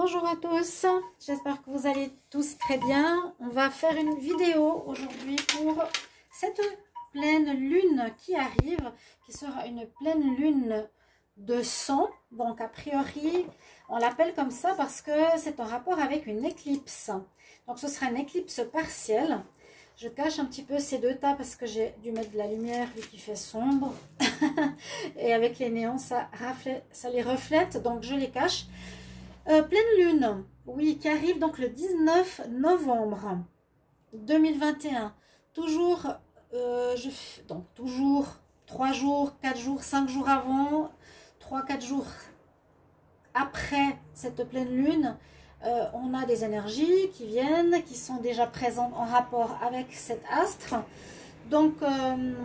Bonjour à tous, j'espère que vous allez tous très bien. On va faire une vidéo aujourd'hui pour cette pleine lune qui arrive, qui sera une pleine lune de sang. Donc a priori, on l'appelle comme ça parce que c'est en rapport avec une éclipse. Donc ce sera une éclipse partielle. Je cache un petit peu ces deux tas parce que j'ai dû mettre de la lumière vu qu'il fait sombre. Et avec les néons, ça les reflète, donc je les cache. Pleine lune, oui, qui arrive donc le 19 novembre 2021. Toujours, toujours 3 jours, 4 jours, 5 jours avant, 3-4 jours après cette pleine lune, on a des énergies qui viennent, qui sont déjà présentes en rapport avec cet astre. Donc,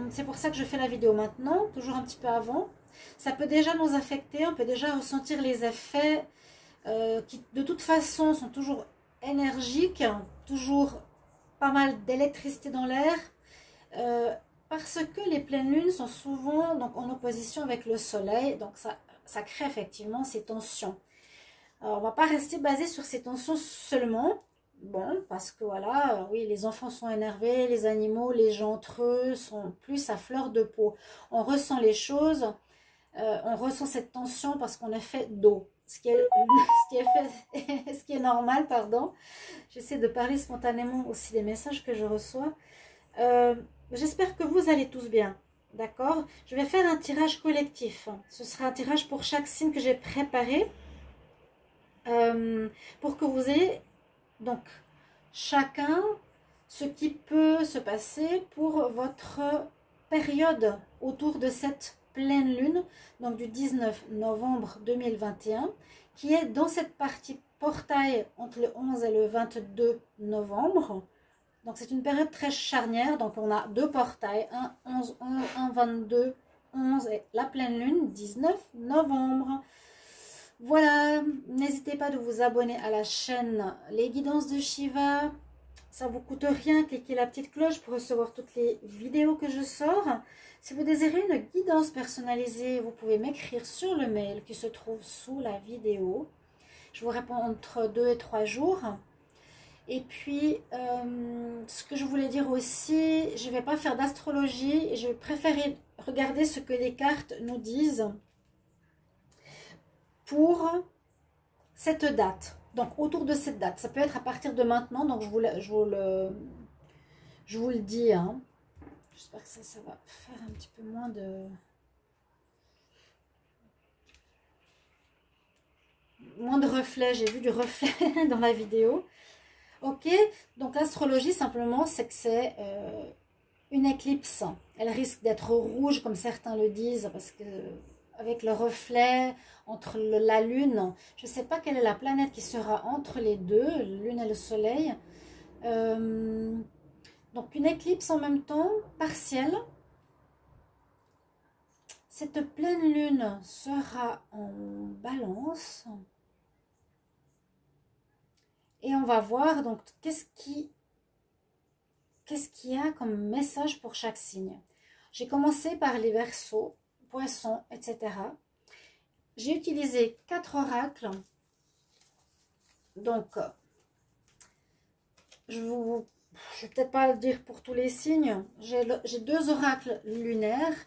c'est pour ça que je fais la vidéo maintenant, toujours un petit peu avant. Ça peut déjà nous affecter, on peut déjà ressentir les effets qui de toute façon sont toujours énergiques, toujours pas mal d'électricité dans l'air, parce que les pleines lunes sont souvent donc, en opposition avec le soleil, donc ça crée effectivement ces tensions. Alors, on ne va pas rester basé sur ces tensions seulement, bon, parce que voilà, oui, les enfants sont énervés, les animaux, les gens entre eux sont plus à fleur de peau. On ressent les choses, on ressent cette tension parce qu'on est fait d'eau. Ce qui est normal, pardon. J'essaie de parler spontanément aussi des messages que je reçois. J'espère que vous allez tous bien, d'accord? Je vais faire un tirage collectif. Ce sera un tirage pour chaque signe que j'ai préparé. Pour que vous ayez, donc, chacun ce qui peut se passer pour votre période autour de cette pleine lune, donc du 19 novembre 2021, qui est dans cette partie portail entre le 11 et le 22 novembre. Donc c'est une période très charnière, donc on a deux portails, un 11, 11, un 22, 11 et la pleine lune, 19 novembre. Voilà, n'hésitez pas de vous abonner à la chaîne Les Guidances de Shiva. Ça vous coûte rien, cliquez la petite cloche pour recevoir toutes les vidéos que je sors. Si vous désirez une guidance personnalisée, vous pouvez m'écrire sur le mail qui se trouve sous la vidéo. Je vous réponds entre 2 et 3 jours. Et puis, ce que je voulais dire aussi, je ne vais pas faire d'astrologie et je vais préférer regarder ce que les cartes nous disent pour cette date. Donc, autour de cette date, ça peut être à partir de maintenant, donc je vous le dis. Hein. J'espère que ça va faire un petit peu moins de... moins de reflets, j'ai vu du reflet dans la vidéo. Ok, donc l'astrologie, simplement, c'est que c'est une éclipse. Elle risque d'être rouge, comme certains le disent, parce que... avec le reflet entre la lune. Je ne sais pas quelle est la planète qui sera entre les deux, la lune et le soleil. Donc une éclipse en même temps, partielle. Cette pleine lune sera en balance. Et on va voir donc qu'est-ce qu'il y a comme message pour chaque signe. J'ai commencé par les Verseaux, Poissons, etc. J'ai utilisé 4 oracles. Donc, je ne vais peut-être pas le dire pour tous les signes. J'ai 2 oracles lunaires,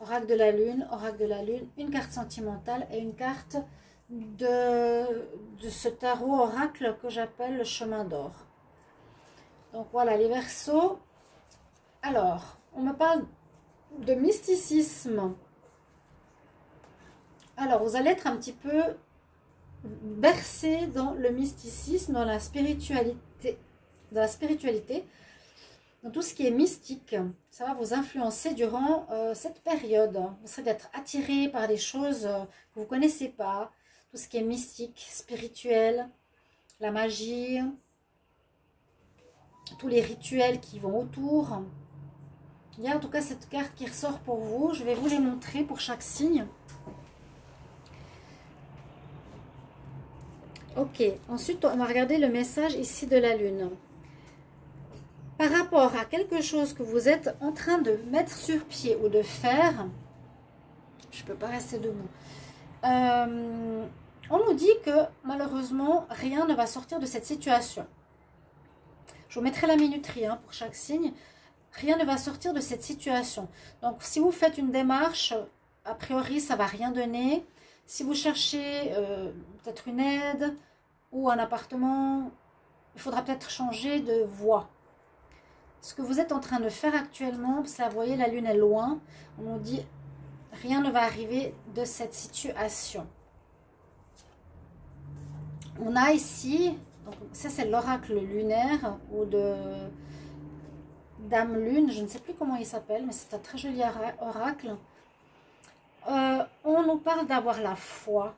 oracle de la lune, une carte sentimentale et une carte de ce tarot oracle que j'appelle le chemin d'or. Donc voilà, les Verseaux. Alors, on me parle de mysticisme. Alors, vous allez être un petit peu bercé dans le mysticisme, dans la spiritualité, dans tout ce qui est mystique. Ça va vous influencer durant cette période. Vous serez d'être attiré par des choses que vous ne connaissez pas, tout ce qui est mystique, spirituel, la magie, tous les rituels qui vont autour. Il y a en tout cas cette carte qui ressort pour vous. Je vais vous les montrer pour chaque signe. Ok, ensuite on va regarder le message ici de la lune. Par rapport à quelque chose que vous êtes en train de mettre sur pied ou de faire, je ne peux pas rester debout, on nous dit que malheureusement, rien ne va sortir de cette situation. Je vous mettrai la minuterie pour chaque signe. Rien ne va sortir de cette situation. Donc, si vous faites une démarche, a priori, ça ne va rien donner. Si vous cherchez peut-être une aide ou un appartement, il faudra peut-être changer de voie. Ce que vous êtes en train de faire actuellement, c'est, vous voyez, la lune est loin. On nous dit, rien ne va arriver de cette situation. On a ici, donc ça c'est l'oracle lunaire ou de Dame Lune, je ne sais plus comment il s'appelle, mais c'est un très joli oracle. On nous parle d'avoir la foi.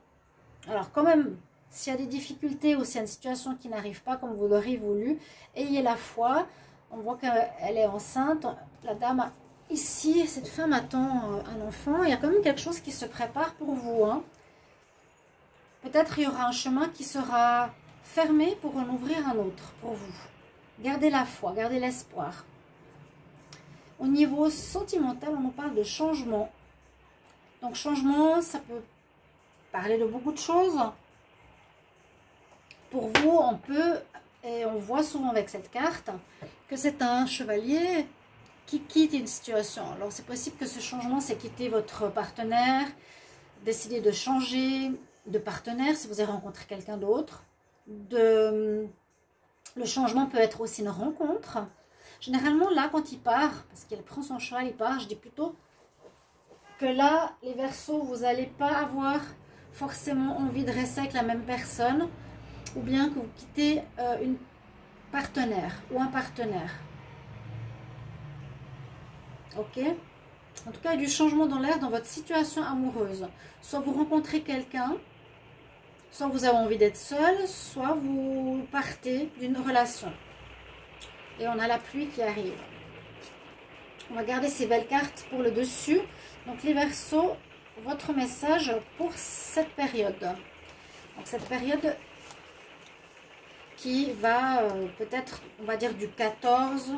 Alors quand même, s'il y a des difficultés ou s'il y a une situation qui n'arrive pas comme vous l'auriez voulu, ayez la foi. On voit qu'elle est enceinte, la dame ici, cette femme attend un enfant. Il y a quand même quelque chose qui se prépare pour vous, hein. Peut-être il y aura un chemin qui sera fermé pour en ouvrir un autre pour vous. Gardez la foi, gardez l'espoir. Au niveau sentimental, on nous parle de changement. Donc changement, ça peut parler de beaucoup de choses. Pour vous, on peut, et on voit souvent avec cette carte, que c'est un chevalier qui quitte une situation. Alors c'est possible que ce changement, c'est quitter votre partenaire, décider de changer de partenaire si vous avez rencontré quelqu'un d'autre. Le changement peut être aussi une rencontre. Généralement, là, quand il part, parce qu'il prend son cheval, il part, je dis plutôt que là, les Verseaux, vous n'allez pas avoir forcément envie de rester avec la même personne, ou bien que vous quittez une partenaire ou un partenaire. Ok ? En tout cas, il y a du changement dans l'air dans votre situation amoureuse. Soit vous rencontrez quelqu'un, soit vous avez envie d'être seul, soit vous partez d'une relation. Et on a la pluie qui arrive. On va garder ces belles cartes pour le dessus. Donc les Verseaux, votre message pour cette période. Donc cette période qui va peut-être, on va dire du 14.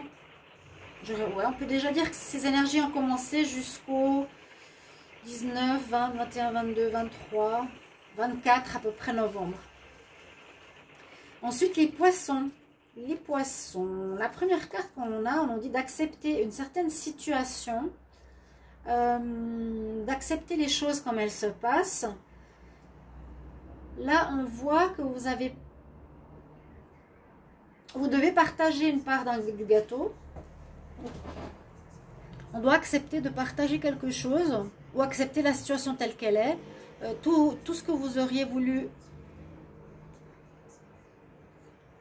Ouais, on peut déjà dire que ces énergies ont commencé jusqu'au 19, 20, 21, 22, 23... 24 à peu près novembre. Ensuite, les poissons. Les poissons. La première carte qu'on a, on nous dit d'accepter une certaine situation, d'accepter les choses comme elles se passent. Là, on voit que vous avez... Vous devez partager une part du gâteau. On doit accepter de partager quelque chose ou accepter la situation telle qu'elle est. Tout ce que vous auriez voulu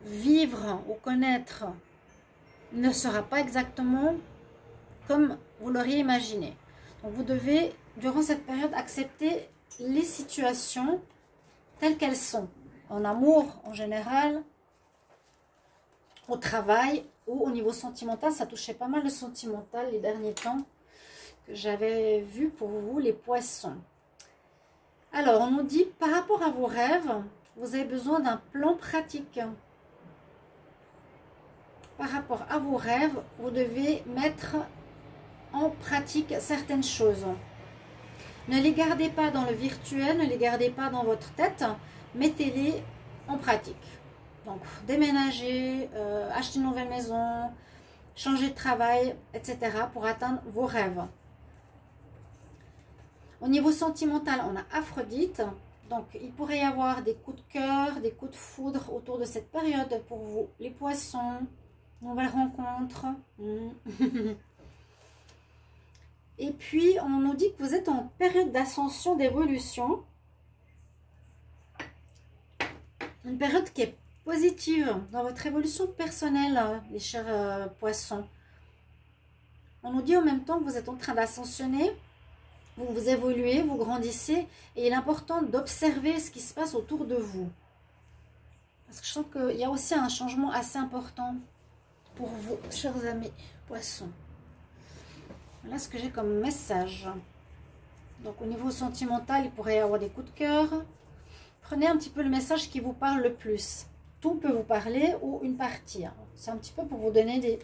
vivre ou connaître ne sera pas exactement comme vous l'auriez imaginé. Donc vous devez, durant cette période, accepter les situations telles qu'elles sont, en amour en général, au travail ou au niveau sentimental. Ça touchait pas mal le sentimental les derniers temps que j'avais vu pour vous, les poissons. Alors, on nous dit, par rapport à vos rêves, vous avez besoin d'un plan pratique. Par rapport à vos rêves, vous devez mettre en pratique certaines choses. Ne les gardez pas dans le virtuel, ne les gardez pas dans votre tête, mettez-les en pratique. Donc, déménager, acheter une nouvelle maison, changer de travail, etc. pour atteindre vos rêves. Au niveau sentimental, on a Aphrodite. Donc, il pourrait y avoir des coups de cœur, des coups de foudre autour de cette période pour vous. Les poissons, nouvelles rencontres. Et puis, on nous dit que vous êtes en période d'ascension, d'évolution. Une période qui est positive dans votre évolution personnelle, les chers poissons. On nous dit en même temps que vous êtes en train d'ascensionner. Vous évoluez, vous grandissez et il est important d'observer ce qui se passe autour de vous. Parce que je sens qu'il y a aussi un changement assez important pour vous, chers amis poissons. Voilà ce que j'ai comme message. Donc au niveau sentimental, il pourrait y avoir des coups de cœur. Prenez un petit peu le message qui vous parle le plus. Tout peut vous parler ou une partie. C'est un petit peu pour vous donner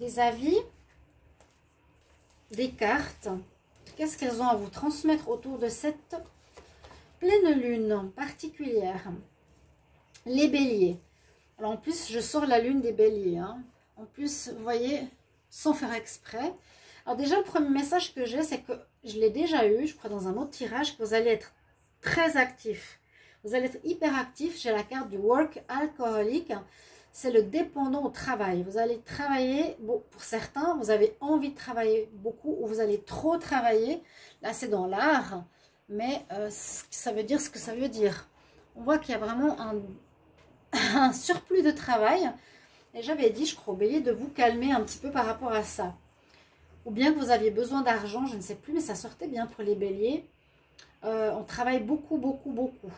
des avis, des cartes. Qu'est-ce qu'elles ont à vous transmettre autour de cette pleine lune particulière. Les béliers. Alors en plus, je sors la lune des béliers. Hein. En plus, vous voyez, sans faire exprès. Alors déjà, le premier message que j'ai, c'est que je l'ai déjà eu, je crois dans un autre tirage, que vous allez être très actif. Vous allez être hyper actif. J'ai la carte du work alcoolique. C'est le dépendant au travail. Vous allez travailler, bon, pour certains, vous avez envie de travailler beaucoup ou vous allez trop travailler. Là, c'est dans l'art, mais ça veut dire ce que ça veut dire. On voit qu'il y a vraiment un surplus de travail. Et j'avais dit, je crois, au bélier, de vous calmer un petit peu par rapport à ça. Ou bien que vous aviez besoin d'argent, je ne sais plus, mais ça sortait bien pour les béliers. On travaille beaucoup, beaucoup, beaucoup.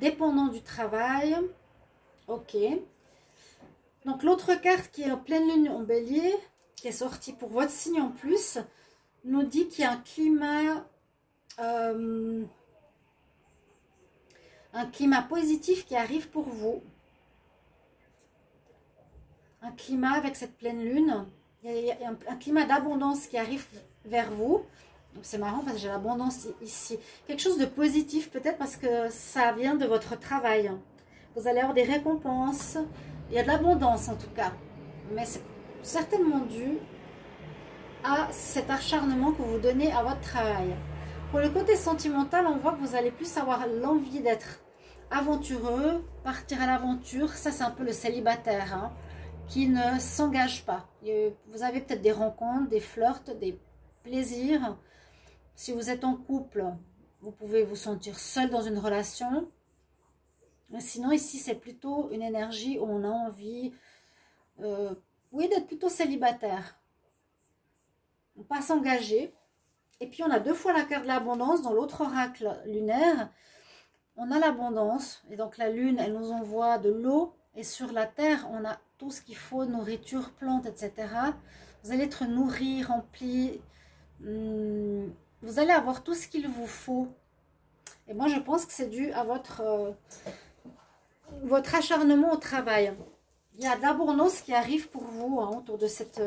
Dépendant du travail. Ok. Donc, l'autre carte qui est en pleine lune en bélier, qui est sortie pour votre signe en plus, nous dit qu'il y a un climat positif qui arrive pour vous. Un climat avec cette pleine lune. Il y a un climat d'abondance qui arrive vers vous. C'est marrant parce que j'ai l'abondance ici. Quelque chose de positif peut-être parce que ça vient de votre travail. Vous allez avoir des récompenses. Il y a de l'abondance en tout cas. Mais c'est certainement dû à cet acharnement que vous donnez à votre travail. Pour le côté sentimental, on voit que vous allez plus avoir l'envie d'être aventureux, partir à l'aventure. Ça, c'est un peu le célibataire hein, qui ne s'engage pas. Vous avez peut-être des rencontres, des flirts, des plaisirs. Si vous êtes en couple, vous pouvez vous sentir seul dans une relation. Sinon, ici, c'est plutôt une énergie où on a envie oui, d'être plutôt célibataire. On ne pas s'engager. Et puis, on a deux fois la carte de l'abondance dans l'autre oracle lunaire. On a l'abondance. Et donc, la lune, elle nous envoie de l'eau. Et sur la terre, on a tout ce qu'il faut, nourriture, plantes, etc. Vous allez être nourri, rempli. Vous allez avoir tout ce qu'il vous faut. Et moi, je pense que c'est dû à votre acharnement au travail. Il y a de l'abondance qui arrive pour vous hein, autour de cette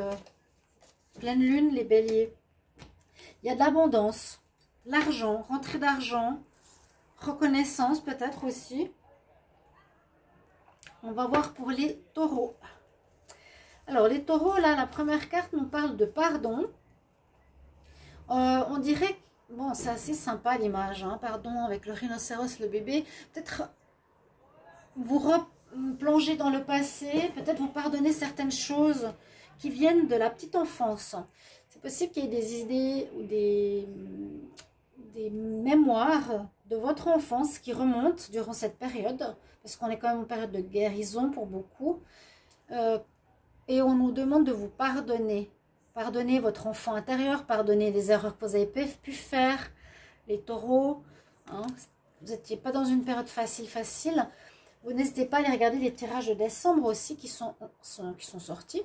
pleine lune, les béliers. Il y a de l'abondance, l'argent, rentrée d'argent, reconnaissance peut-être aussi. On va voir pour les taureaux. Alors, les taureaux, là, la première carte nous parle de pardon. On dirait, bon, c'est assez sympa l'image, hein, pardon, avec le rhinocéros, le bébé. Peut-être vous replonger dans le passé, peut-être vous pardonner certaines choses qui viennent de la petite enfance. C'est possible qu'il y ait des idées ou des mémoires de votre enfance qui remontent durant cette période, parce qu'on est quand même en période de guérison pour beaucoup. Et on nous demande de vous pardonner. Pardonnez votre enfant intérieur, pardonnez les erreurs que vous avez pu faire, les taureaux. Hein. Vous n'étiez pas dans une période facile. Vous n'hésitez pas à aller regarder les tirages de décembre aussi qui sont sortis.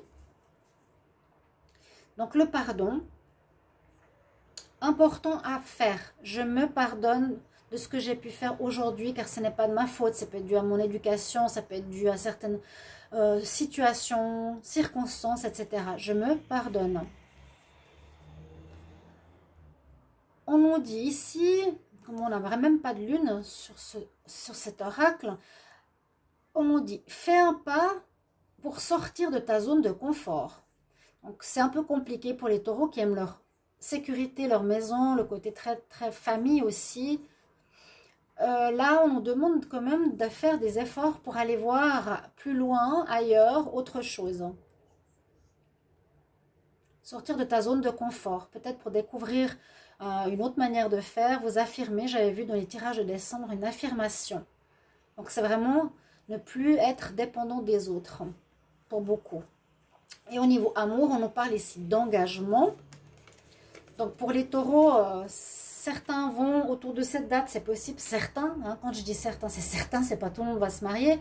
Donc le pardon, important à faire. Je me pardonne de ce que j'ai pu faire aujourd'hui, car ce n'est pas de ma faute. Ça peut être dû à mon éducation, ça peut être dû à certaines situations, circonstances, etc. Je me pardonne. On nous dit ici, comme on n'a même pas de lune sur cet oracle, on nous dit, fais un pas pour sortir de ta zone de confort. Donc c'est un peu compliqué pour les taureaux qui aiment leur sécurité, leur maison, le côté très, très famille aussi. Là, on nous demande quand même de faire des efforts pour aller voir plus loin, ailleurs, autre chose. Sortir de ta zone de confort, peut-être pour découvrir une autre manière de faire, vous affirmer. J'avais vu dans les tirages de décembre une affirmation. Donc, c'est vraiment ne plus être dépendant des autres, pour beaucoup. Et au niveau amour, on nous parle ici d'engagement. Donc, pour les taureaux, certains vont autour de cette date, c'est possible, certains, hein, quand je dis certains, c'est pas tout le monde va se marier,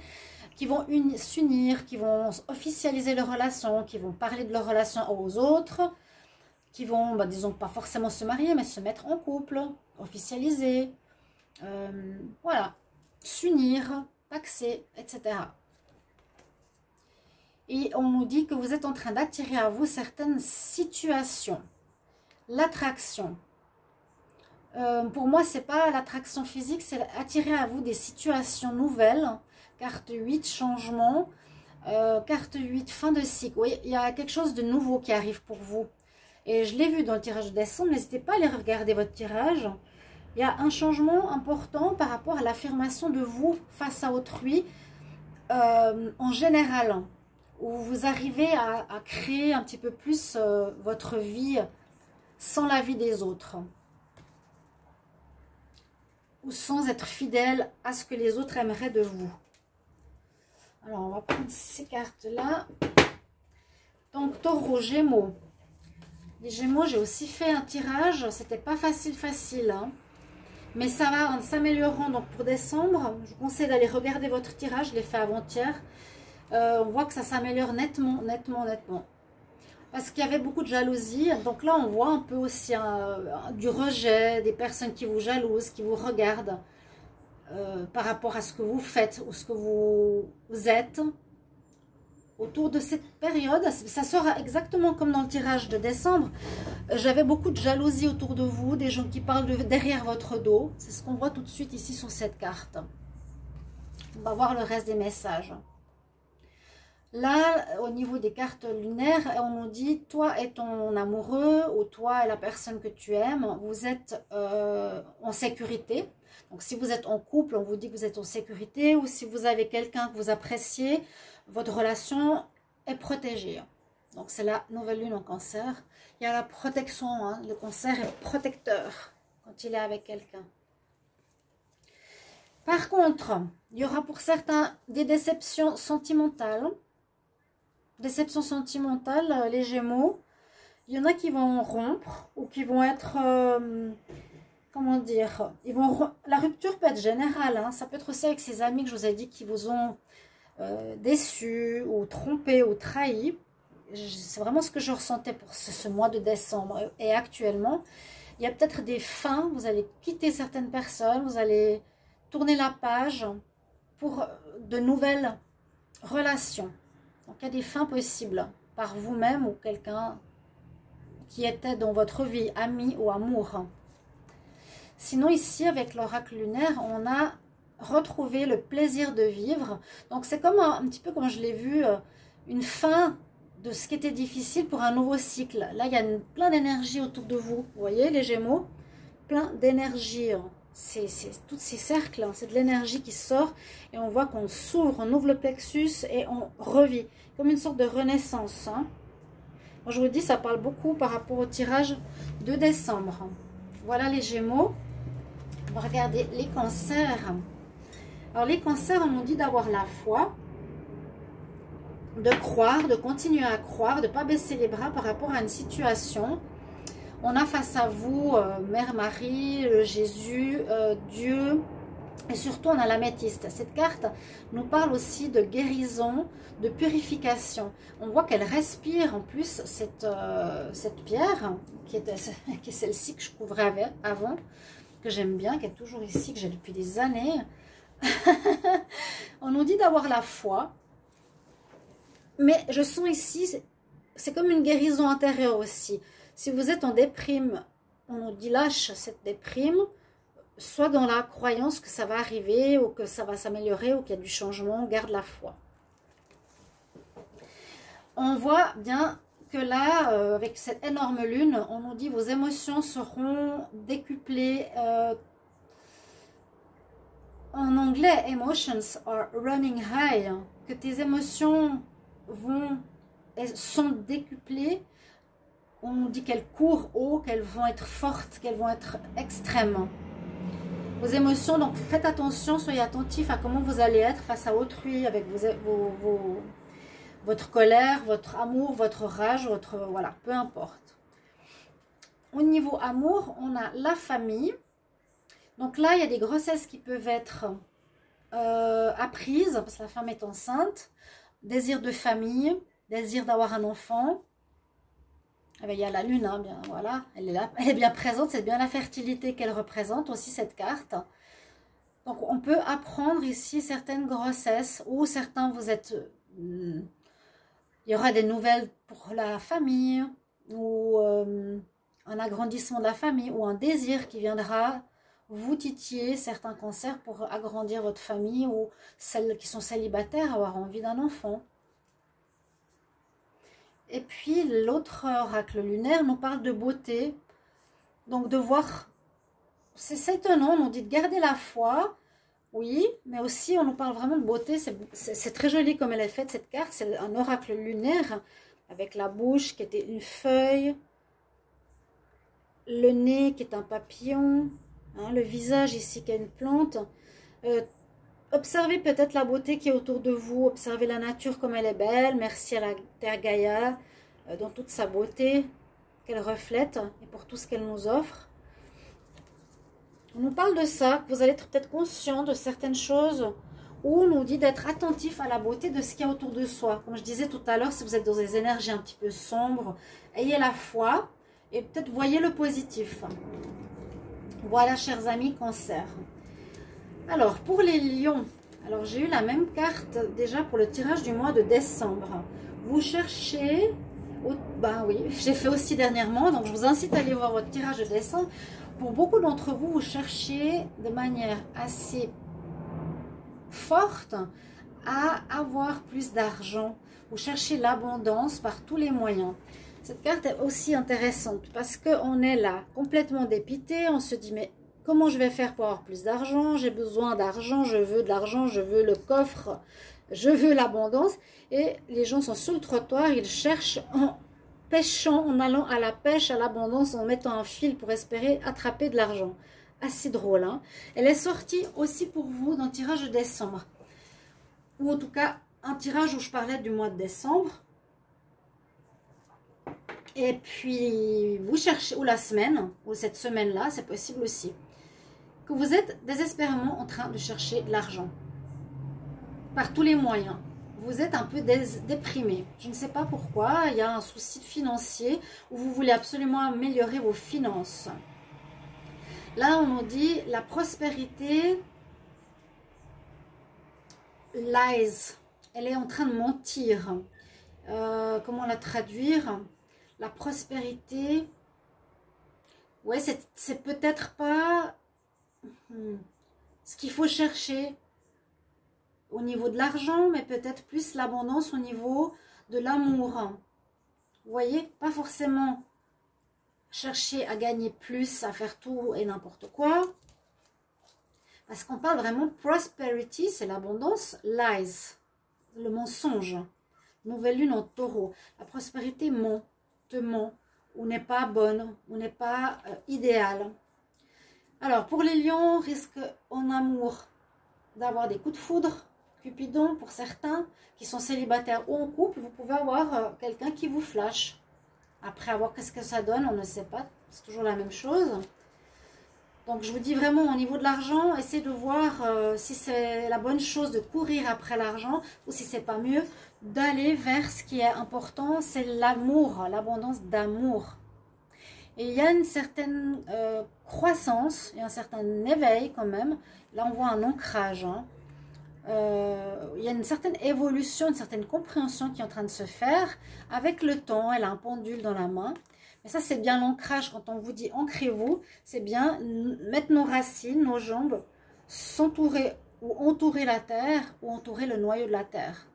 qui vont s'unir, qui vont officialiser leur relation, qui vont parler de leur relation aux autres, qui vont, bah, disons, pas forcément se marier, mais se mettre en couple, officialiser, voilà, s'unir, paxer, etc. Et on nous dit que vous êtes en train d'attirer à vous certaines situations. L'attraction. Pour moi, ce n'est pas l'attraction physique, c'est attirer à vous des situations nouvelles. Carte 8, changement. Carte 8, fin de cycle. Oui, il y a quelque chose de nouveau qui arrive pour vous. Et je l'ai vu dans le tirage de décembre. N'hésitez pas à aller regarder votre tirage. Il y a un changement important par rapport à l'affirmation de vous face à autrui en général. Où vous arrivez à créer un petit peu plus votre vie sans l'avis des autres. Ou sans être fidèle à ce que les autres aimeraient de vous. Alors, on va prendre ces cartes-là. Donc, Taureau, Gémeaux. Les Gémeaux, j'ai aussi fait un tirage. C'était pas facile, hein. Mais ça va en s'améliorant. Donc, pour décembre, je vous conseille d'aller regarder votre tirage. Je l'ai fait avant-hier. On voit que ça s'améliore nettement. Parce qu'il y avait beaucoup de jalousie. Donc là, on voit un peu aussi du rejet, des personnes qui vous jalousent, qui vous regardent par rapport à ce que vous faites ou ce que vous êtes. Autour de cette période, ça sort exactement comme dans le tirage de décembre. J'avais beaucoup de jalousie autour de vous, des gens qui parlent derrière votre dos. C'est ce qu'on voit tout de suite ici sur cette carte. On va voir le reste des messages. Là, au niveau des cartes lunaires, on nous dit, toi et ton amoureux, ou toi et la personne que tu aimes, vous êtes en sécurité. Donc, si vous êtes en couple, on vous dit que vous êtes en sécurité, ou si vous avez quelqu'un que vous appréciez, votre relation est protégée. Donc, c'est la nouvelle lune en Cancer. Il y a la protection, hein, le Cancer est protecteur quand il est avec quelqu'un. Par contre, il y aura pour certains des déceptions sentimentales. Déception sentimentale, les Gémeaux, il y en a qui vont rompre ou qui vont être, comment dire, la rupture peut être générale, hein, ça peut être aussi avec ces amis que je vous ai dit qui vous ont déçus ou trompés ou trahis. C'est vraiment ce que je ressentais pour ce mois de décembre et actuellement. Il y a peut-être des fins, vous allez quitter certaines personnes, vous allez tourner la page pour de nouvelles relations. Donc, il y a des fins possibles par vous-même ou quelqu'un qui était dans votre vie, ami ou amour. Sinon, ici, avec l'oracle lunaire, on a retrouvé le plaisir de vivre. Donc, c'est comme un petit peu, comme je l'ai vu, une fin de ce qui était difficile pour un nouveau cycle. Là, il y a plein d'énergie autour de vous. Vous voyez, les Gémeaux, plein d'énergie. C'est tous ces cercles, hein, c'est de l'énergie qui sort et on voit qu'on s'ouvre, on ouvre le plexus et on revit, comme une sorte de renaissance. Hein. Bon, je vous dis, ça parle beaucoup par rapport au tirage de décembre. Voilà les Gémeaux. On va regarder les Cancers. Alors les Cancers, on nous dit d'avoir la foi, de croire, de continuer à croire, de ne pas baisser les bras par rapport à une situation. On a face à vous, Mère Marie, Jésus, Dieu, et surtout on a l'améthyste. Cette carte nous parle aussi de guérison, de purification. On voit qu'elle respire en plus cette pierre, qui est celle-ci que je couvrais avant, que j'aime bien, qui est toujours ici, que j'ai depuis des années. On nous dit d'avoir la foi, mais je sens ici, c'est comme une guérison intérieure aussi. Si vous êtes en déprime, on nous dit lâche cette déprime, soit dans la croyance que ça va arriver ou que ça va s'améliorer ou qu'il y a du changement, on garde la foi. On voit bien que là, avec cette énorme lune, on nous dit vos émotions seront décuplées. En anglais, emotions are running high, que tes émotions sont décuplées. On nous dit qu'elles courent haut, qu'elles vont être fortes, qu'elles vont être extrêmes. Vos émotions, donc faites attention, soyez attentifs à comment vous allez être face à autrui, avec votre colère, votre amour, votre rage, voilà, peu importe. Au niveau amour, on a la famille. Donc là, il y a des grossesses qui peuvent être apprises, parce que la femme est enceinte. Désir de famille, désir d'avoir un enfant. Il y a la lune, hein, bien, voilà, elle est là, elle est bien présente, c'est bien la fertilité qu'elle représente aussi cette carte. Donc on peut apprendre ici certaines grossesses ou certains vous êtes... il y aura des nouvelles pour la famille ou un agrandissement de la famille ou un désir qui viendra vous titiller certains cancers pour agrandir votre famille, ou celles qui sont célibataires, avoir envie d'un enfant. Et puis l'autre oracle lunaire nous parle de beauté, donc de voir, c'est étonnant, on nous dit de garder la foi, oui, mais aussi on nous parle vraiment de beauté, c'est très joli comme elle est faite cette carte, c'est un oracle lunaire avec la bouche qui était une feuille, le nez qui est un papillon, hein, le visage ici qui est une plante. Observez peut-être la beauté qui est autour de vous, observez la nature comme elle est belle, merci à la Terre Gaïa dans toute sa beauté qu'elle reflète et pour tout ce qu'elle nous offre. On nous parle de ça, que vous allez être peut-être conscient de certaines choses, ou on nous dit d'être attentif à la beauté de ce qu'il y a autour de soi. Comme je disais tout à l'heure, si vous êtes dans des énergies un petit peu sombres, ayez la foi et peut-être voyez le positif. Voilà, chers amis cancer. Alors, pour les lions, alors j'ai eu la même carte déjà pour le tirage du mois de décembre. Vous cherchez, ben oui, j'ai fait aussi dernièrement, donc je vous incite à aller voir votre tirage de décembre. Pour beaucoup d'entre vous, vous cherchez de manière assez forte à avoir plus d'argent. Vous cherchez l'abondance par tous les moyens. Cette carte est aussi intéressante parce qu'on est là complètement dépité, on se dit mais comment je vais faire pour avoir plus d'argent, j'ai besoin d'argent, je veux de l'argent, je veux le coffre, je veux l'abondance, et les gens sont sur le trottoir, ils cherchent en pêchant, en allant à la pêche, à l'abondance, en mettant un fil pour espérer attraper de l'argent. Assez drôle, hein? Elle est sortie aussi pour vous dans le tirage de décembre, ou en tout cas un tirage où je parlais du mois de décembre. Et puis, vous cherchez, ou la semaine, ou cette semaine-là, c'est possible aussi, que vous êtes désespérément en train de chercher de l'argent. Par tous les moyens. Vous êtes un peu déprimé. Je ne sais pas pourquoi, il y a un souci financier où vous voulez absolument améliorer vos finances. Là, on nous dit la prospérité lies. Elle est en train de mentir. Comment la traduire ? La prospérité, ouais, c'est peut-être pas ce qu'il faut chercher au niveau de l'argent, mais peut-être plus l'abondance au niveau de l'amour. Vous voyez, pas forcément chercher à gagner plus, à faire tout et n'importe quoi. Parce qu'on parle vraiment prosperity, c'est l'abondance, lies, le mensonge. Nouvelle lune en taureau, la prospérité ment. Ou n'est pas bonne, ou n'est pas idéale. Alors, pour les lions, risque en amour d'avoir des coups de foudre, Cupidon pour certains qui sont célibataires ou en couple, vous pouvez avoir quelqu'un qui vous flash. Après, à voir qu'est-ce que ça donne, on ne sait pas, c'est toujours la même chose. Donc, je vous dis vraiment, au niveau de l'argent, essayez de voir si c'est la bonne chose de courir après l'argent, ou si c'est pas mieux d'aller vers ce qui est important, c'est l'amour, l'abondance d'amour. Et il y a une certaine croissance et un certain éveil quand même. Là, on voit un ancrage. Hein. Il y a une certaine évolution, une certaine compréhension qui est en train de se faire avec le temps. Elle a un pendule dans la main. Mais ça, c'est bien l'ancrage. Quand on vous dit « ancrez-vous », c'est bien mettre nos racines, nos jambes, s'entourer ou entourer la terre ou entourer le noyau de la terre.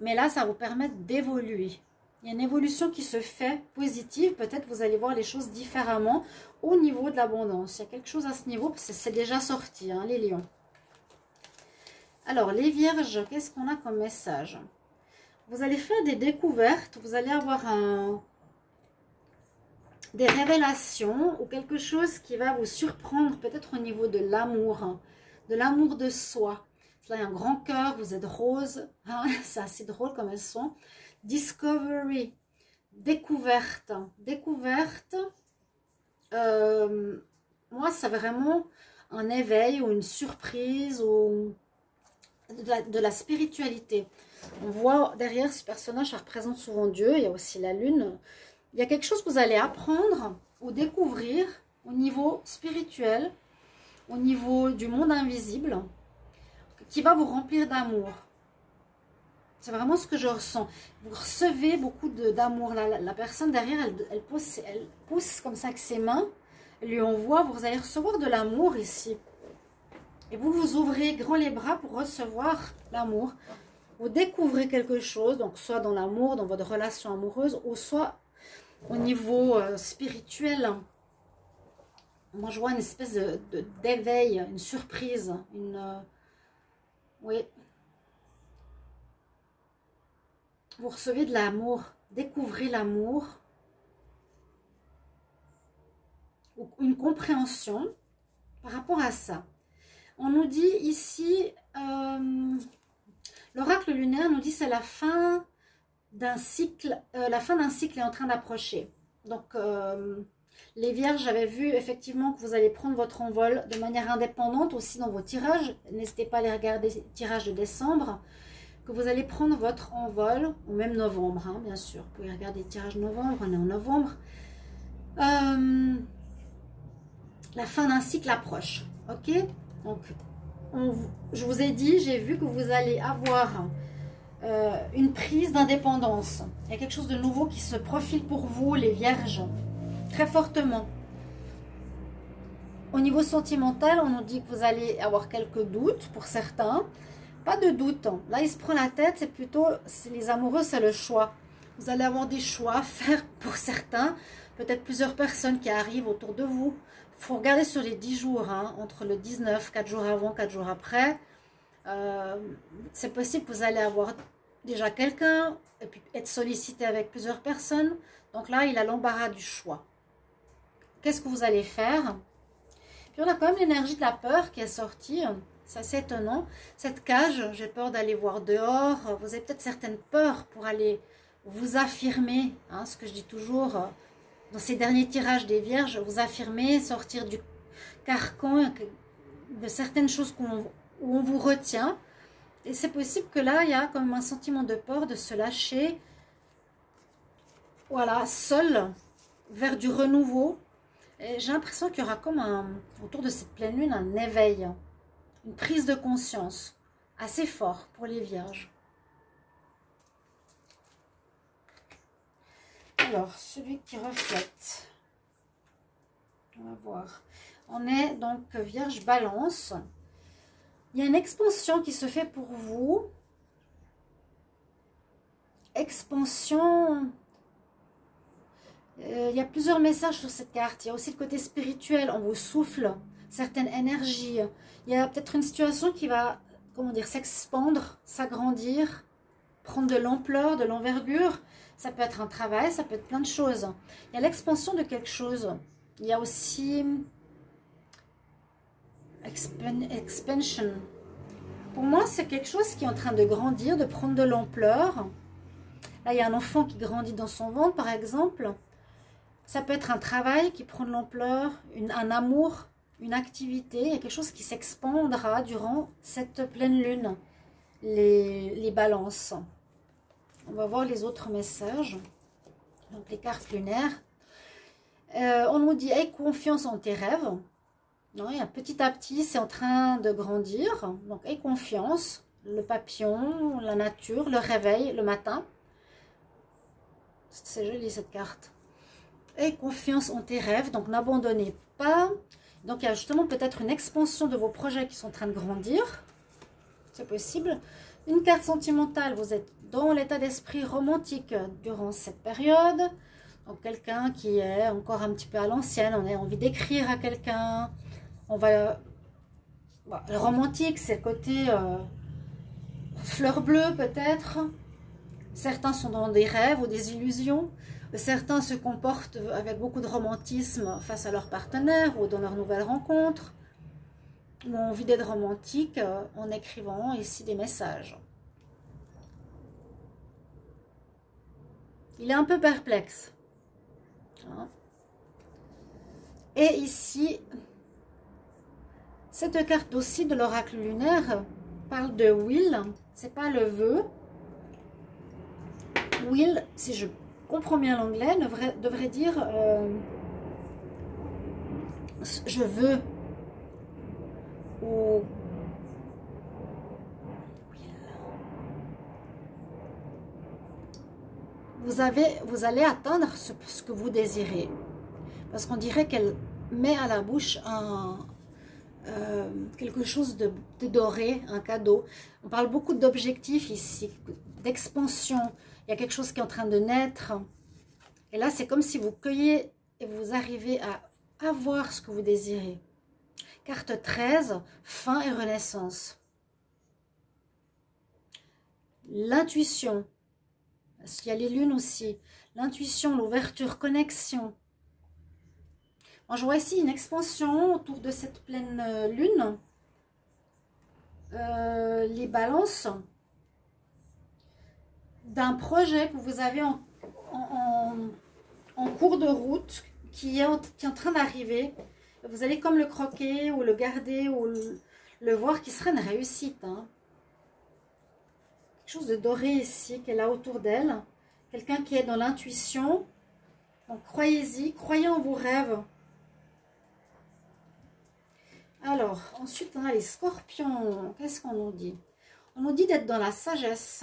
Mais là, ça vous permet d'évoluer. Il y a une évolution qui se fait positive. Peut-être vous allez voir les choses différemment au niveau de l'abondance. Il y a quelque chose à ce niveau, parce que c'est déjà sorti, hein, les lions. Alors, les vierges, qu'est-ce qu'on a comme message? Vous allez faire des découvertes, vous allez avoir des révélations ou quelque chose qui va vous surprendre, peut-être au niveau de l'amour de soi. Là, il y a un grand cœur, vous êtes rose, hein, c'est assez drôle comme elles sont. Discovery, découverte. Découverte, moi, c'est vraiment un éveil ou une surprise ou de la spiritualité. On voit derrière ce personnage, ça représente souvent Dieu, il y a aussi la lune. Il y a quelque chose que vous allez apprendre ou découvrir au niveau spirituel, au niveau du monde invisible, qui va vous remplir d'amour. C'est vraiment ce que je ressens. Vous recevez beaucoup d'amour. La personne derrière, elle pousse comme ça avec ses mains. Elle lui envoie, vous allez recevoir de l'amour ici. Et vous vous ouvrez grand les bras pour recevoir l'amour. Vous découvrez quelque chose, donc soit dans l'amour, dans votre relation amoureuse, ou soit au niveau spirituel. Moi, je vois une espèce d'éveil, une surprise, une... oui. Vous recevez de l'amour, découvrez l'amour, une compréhension par rapport à ça. On nous dit ici, l'oracle lunaire nous dit c'est la fin d'un cycle, la fin d'un cycle est en train d'approcher. Donc les vierges, j'avais vu effectivement que vous allez prendre votre envol de manière indépendante aussi dans vos tirages. N'hésitez pas à aller regarder les tirages de décembre. Que vous allez prendre votre envol, ou même novembre, hein, bien sûr. Vous pouvez regarder les tirages novembre, on est en novembre. La fin d'un cycle approche, ok? Donc, je vous ai dit, j'ai vu que vous allez avoir une prise d'indépendance. Il y a quelque chose de nouveau qui se profile pour vous, les vierges, très fortement. Au niveau sentimental, on nous dit que vous allez avoir quelques doutes pour certains. Pas de doute. Là, il se prend la tête, c'est plutôt, les amoureux, c'est le choix. Vous allez avoir des choix à faire pour certains, peut-être plusieurs personnes qui arrivent autour de vous. Il faut regarder sur les 10 jours, hein, entre le 19, 4 jours avant, 4 jours après. C'est possible que vous allez avoir déjà quelqu'un, et puis être sollicité avec plusieurs personnes. Donc là, il a l'embarras du choix. Qu'est-ce que vous allez faire? Puis on a quand même l'énergie de la peur qui est sortie. Ça, c'est étonnant. Cette cage, j'ai peur d'aller voir dehors. Vous avez peut-être certaines peurs pour aller vous affirmer. Hein, ce que je dis toujours dans ces derniers tirages des vierges, vous affirmer, sortir du carcan, de certaines choses où on vous retient. Et c'est possible que là, il y a comme un sentiment de peur de se lâcher. Voilà, seul, vers du renouveau. J'ai l'impression qu'il y aura comme autour de cette pleine lune, un éveil. Une prise de conscience assez forte pour les vierges. Alors, celui qui reflète. On va voir. On est donc vierge balance. Il y a une expansion qui se fait pour vous. Expansion... il y a plusieurs messages sur cette carte. Il y a aussi le côté spirituel. On vous souffle certaines énergies. Il y a peut-être une situation qui va, comment dire, s'expandre, s'agrandir, prendre de l'ampleur, de l'envergure. Ça peut être un travail, ça peut être plein de choses. Il y a l'expansion de quelque chose. Il y a aussi expansion. Pour moi, c'est quelque chose qui est en train de grandir, de prendre de l'ampleur. Là, il y a un enfant qui grandit dans son ventre, par exemple. Ça peut être un travail qui prend de l'ampleur, un amour, une activité, il y a quelque chose qui s'expandra durant cette pleine lune, les balances. On va voir les autres messages, donc les cartes lunaires. On nous dit, aie confiance en tes rêves. Non, il y a petit à petit, c'est en train de grandir. Donc, aie confiance, le papillon, la nature, le réveil, le matin. C'est joli cette carte. Aie confiance en tes rêves, donc n'abandonnez pas. Donc, il y a justement peut-être une expansion de vos projets qui sont en train de grandir. C'est possible. Une carte sentimentale, vous êtes dans l'état d'esprit romantique durant cette période. Donc, quelqu'un qui est encore un petit peu à l'ancienne. On a envie d'écrire à quelqu'un. On va... le romantique, c'est le côté fleur bleue peut-être. Certains sont dans des rêves ou des illusions. Certains se comportent avec beaucoup de romantisme face à leur partenaire ou dans leur nouvelle rencontre. Ou ont envie d'être romantique en écrivant ici des messages. Il est un peu perplexe. Hein? Et ici, cette carte aussi de l'oracle lunaire parle de will. C'est pas le vœu. Will, si je comprends bien l'anglais, devrait dire je veux, ou vous allez atteindre ce que vous désirez. Parce qu'on dirait qu'elle met à la bouche un, quelque chose de doré, un cadeau. On parle beaucoup d'objectifs ici, d'expansion. Il y a quelque chose qui est en train de naître. Et là, c'est comme si vous cueillez et vous arrivez à avoir ce que vous désirez. Carte 13, fin et renaissance. L'intuition, parce qu'il y a les lunes aussi. L'intuition, l'ouverture, connexion. Je vois ici une expansion autour de cette pleine lune. Les balances d'un projet que vous avez en cours de route qui est en train d'arriver. Vous allez comme le croquer ou le garder ou le voir qui serait une réussite. Hein. Quelque chose de doré ici qu'elle a autour d'elle. Quelqu'un qui est dans l'intuition. Donc croyez-y, croyez en vos rêves. Alors, ensuite, on a les scorpions. Qu'est-ce qu'on nous dit? On nous dit d'être dans la sagesse.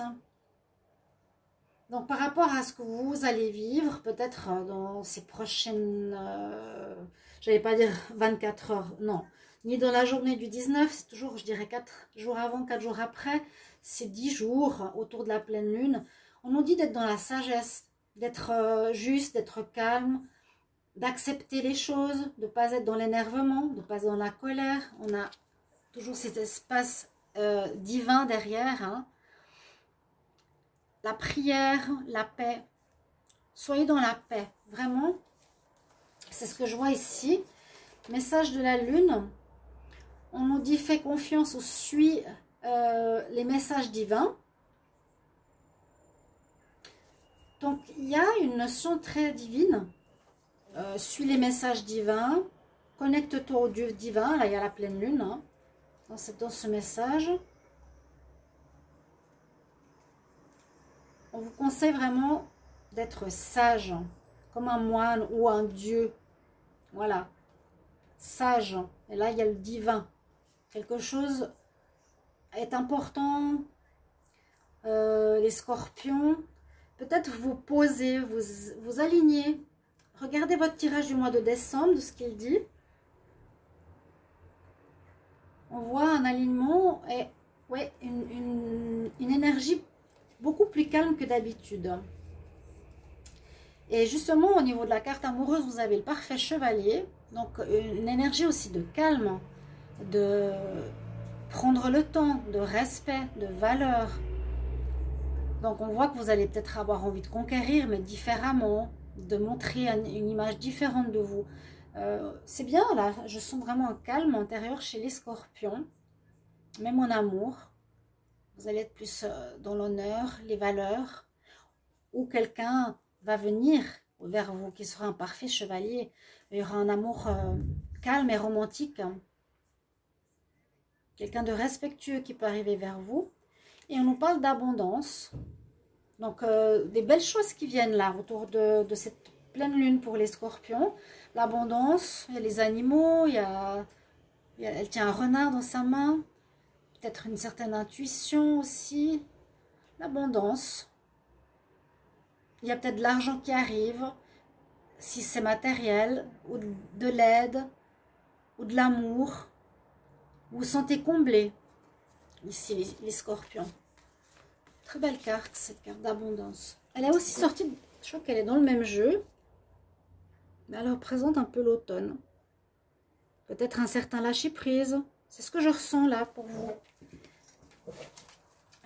Donc, par rapport à ce que vous allez vivre, peut-être dans ces prochaines, j'allais pas dire 24 heures, non. Ni dans la journée du 19, c'est toujours, je dirais, 4 jours avant, 4 jours après. C'est 10 jours autour de la pleine lune. On nous dit d'être dans la sagesse, d'être juste, d'être calme, d'accepter les choses, de ne pas être dans l'énervement, de ne pas être dans la colère. On a toujours cet espace divin derrière. Hein. La prière, la paix. Soyez dans la paix, vraiment. C'est ce que je vois ici. Message de la lune. On nous dit, fais confiance ou suis les messages divins. Donc, il y a une notion très divine. Suis les messages divins, connecte-toi au Dieu divin, là il y a la pleine lune, hein, dans ce message. On vous conseille vraiment d'être sage, comme un moine ou un dieu, voilà, sage, et là il y a le divin, quelque chose est important, les scorpions, peut-être vous posez, vous alignez. Regardez votre tirage du mois de décembre, de ce qu'il dit. On voit un alignement et ouais, une énergie beaucoup plus calme que d'habitude. Et justement, au niveau de la carte amoureuse, vous avez le parfait chevalier. Donc, une énergie aussi de calme, de prendre le temps, de respect, de valeur. Donc, on voit que vous allez peut-être avoir envie de conquérir, mais différemment, de montrer une image différente de vous. C'est bien là, je sens vraiment un calme intérieur chez les scorpions, même en amour. Vous allez être plus dans l'honneur, les valeurs, ou quelqu'un va venir vers vous qui sera un parfait chevalier. Il y aura un amour calme et romantique. Quelqu'un de respectueux qui peut arriver vers vous. Et on nous parle d'abondance. Donc, des belles choses qui viennent là, autour de cette pleine lune pour les scorpions. L'abondance, il y a les animaux, elle tient un renard dans sa main. Peut-être une certaine intuition aussi. L'abondance. Il y a peut-être de l'argent qui arrive, si c'est matériel, ou de l'aide, ou de l'amour. Vous vous sentez comblé, ici les scorpions. Très belle carte, cette carte d'abondance. Elle est aussi sortie, je crois qu'elle est dans le même jeu. Mais elle représente un peu l'automne. Peut-être un certain lâcher-prise. C'est ce que je ressens là pour vous.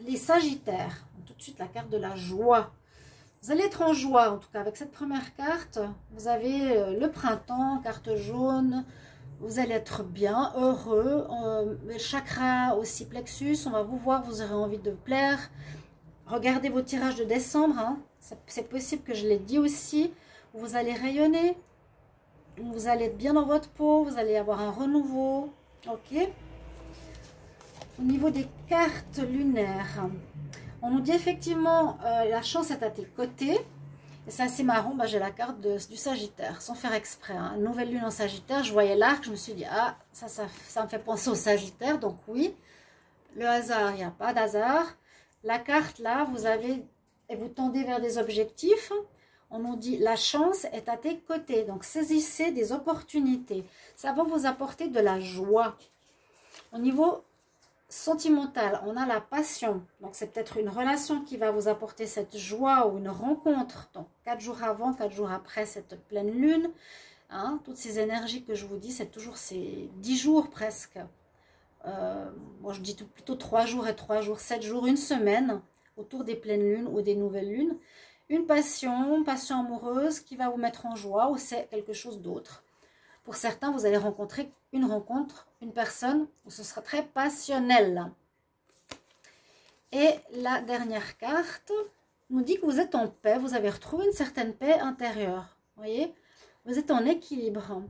Les Sagittaires. Tout de suite la carte de la joie. Vous allez être en joie, en tout cas, avec cette première carte. Vous avez le printemps, carte jaune. Vous allez être bien, heureux. Chakra aussi, plexus. On va vous voir, vous aurez envie de plaire. Regardez vos tirages de décembre, hein. C'est possible que je l'ai dit aussi. Vous allez rayonner, vous allez être bien dans votre peau, vous allez avoir un renouveau. Ok. Au niveau des cartes lunaires, on nous dit effectivement la chance est à tes côtés. Et c'est assez marrant, j'ai la carte du Sagittaire, sans faire exprès. Hein. Nouvelle lune en Sagittaire, je voyais l'arc, je me suis dit, ah, ça me fait penser au Sagittaire, donc oui. Le hasard, il n'y a pas d'hasard. La carte, là, vous avez et vous tendez vers des objectifs, on nous dit la chance est à tes côtés. Donc saisissez des opportunités. Ça va vous apporter de la joie. Au niveau sentimental, on a la passion. Donc c'est peut-être une relation qui va vous apporter cette joie ou une rencontre. Donc 4 jours avant, 4 jours après cette pleine lune. Hein, toutes ces énergies que je vous dis, c'est toujours ces 10 jours presque. Moi, je dis plutôt 3 jours et 3 jours, 7 jours, une semaine autour des pleines lunes ou des nouvelles lunes. Une passion amoureuse qui va vous mettre en joie ou c'est quelque chose d'autre. Pour certains, vous allez rencontrer une personne où ce sera très passionnel. Et la dernière carte nous dit que vous êtes en paix, vous avez retrouvé une certaine paix intérieure. Voyez, vous êtes en équilibre,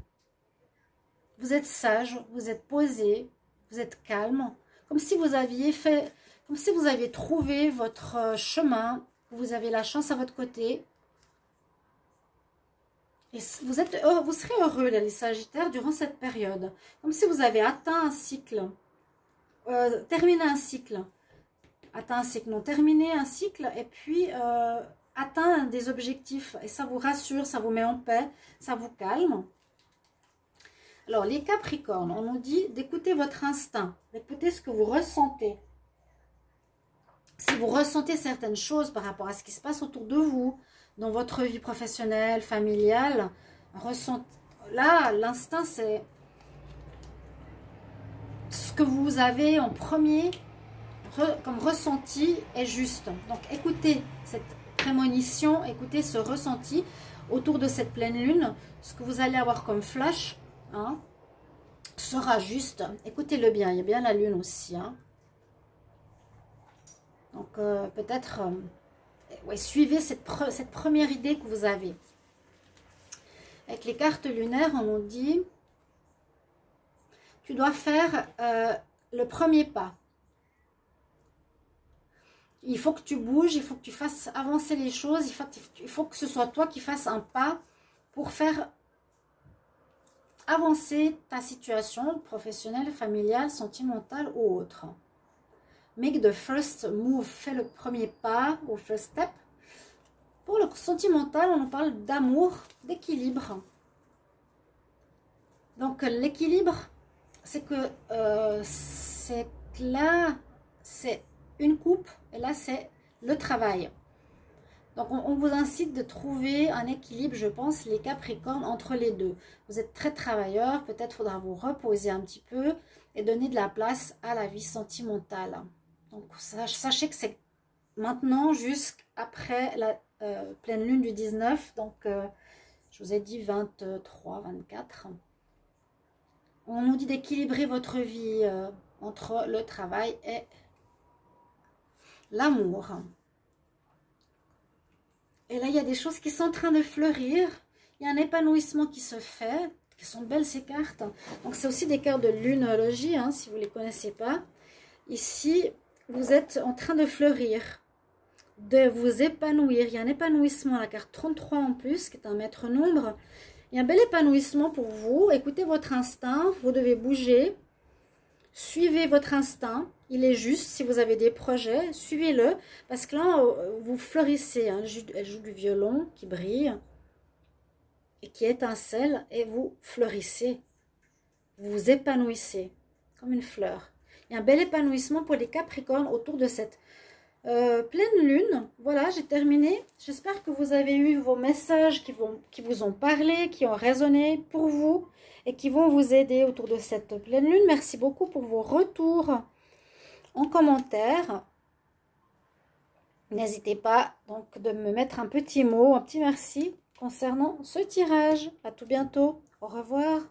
vous êtes sage, vous êtes posé, vous êtes calme, comme si vous aviez fait, comme si vous aviez trouvé votre chemin. Vous avez la chance à votre côté. Et vous serez heureux, les Sagittaires, durant cette période. Comme si vous avez atteint un cycle, terminé un cycle. Atteint un cycle, non, terminé un cycle, et puis atteint des objectifs. Et ça vous rassure, ça vous met en paix, ça vous calme. Alors, les Capricornes, on nous dit d'écouter votre instinct, d'écouter ce que vous ressentez. Si vous ressentez certaines choses par rapport à ce qui se passe autour de vous, dans votre vie professionnelle, familiale, là, l'instinct, c'est ce que vous avez en premier comme ressenti est juste. Donc, écoutez cette prémonition, écoutez ce ressenti autour de cette pleine lune. Ce que vous allez avoir comme flash hein, sera juste. Écoutez-le bien, il y a bien la lune aussi, hein. Donc, peut-être, ouais, suivez cette première idée que vous avez. Avec les cartes lunaires, on nous dit, tu dois faire le premier pas. Il faut que tu bouges, il faut que tu fasses avancer les choses, il faut que ce soit toi qui fasses un pas pour faire avancer ta situation professionnelle, familiale, sentimentale ou autre. Make the first move, fais le premier pas ou first step. Pour le sentimental, on parle d'amour, d'équilibre. Donc l'équilibre, c'est que là, c'est une coupe et là, c'est le travail. Donc on vous incite de trouver un équilibre, je pense, les Capricornes, entre les deux. Vous êtes très travailleurs, peut-être faudra vous reposer un petit peu et donner de la place à la vie sentimentale. Donc, sachez que c'est maintenant jusqu'après la pleine lune du 19. Donc, je vous ai dit 23, 24. On nous dit d'équilibrer votre vie entre le travail et l'amour. Et là, il y a des choses qui sont en train de fleurir. Il y a un épanouissement qui se fait. Qui sont belles ces cartes. Donc, c'est aussi des cartes de lunologie, hein, si vous ne les connaissez pas. Ici, vous êtes en train de fleurir, de vous épanouir. Il y a un épanouissement, la carte 33 en plus, qui est un maître nombre. Il y a un bel épanouissement pour vous. Écoutez votre instinct, vous devez bouger. Suivez votre instinct, il est juste. Si vous avez des projets, suivez-le. Parce que là, vous fleurissez. Hein. Elle joue du violon qui brille et qui étincelle, et vous fleurissez. Vous vous épanouissez comme une fleur. Il y a un bel épanouissement pour les Capricornes autour de cette pleine lune. Voilà, j'ai terminé. J'espère que vous avez eu vos messages qui vous ont parlé, qui ont résonné pour vous et qui vont vous aider autour de cette pleine lune. Merci beaucoup pour vos retours en commentaire. N'hésitez pas donc de me mettre un petit mot, un petit merci concernant ce tirage. À tout bientôt. Au revoir.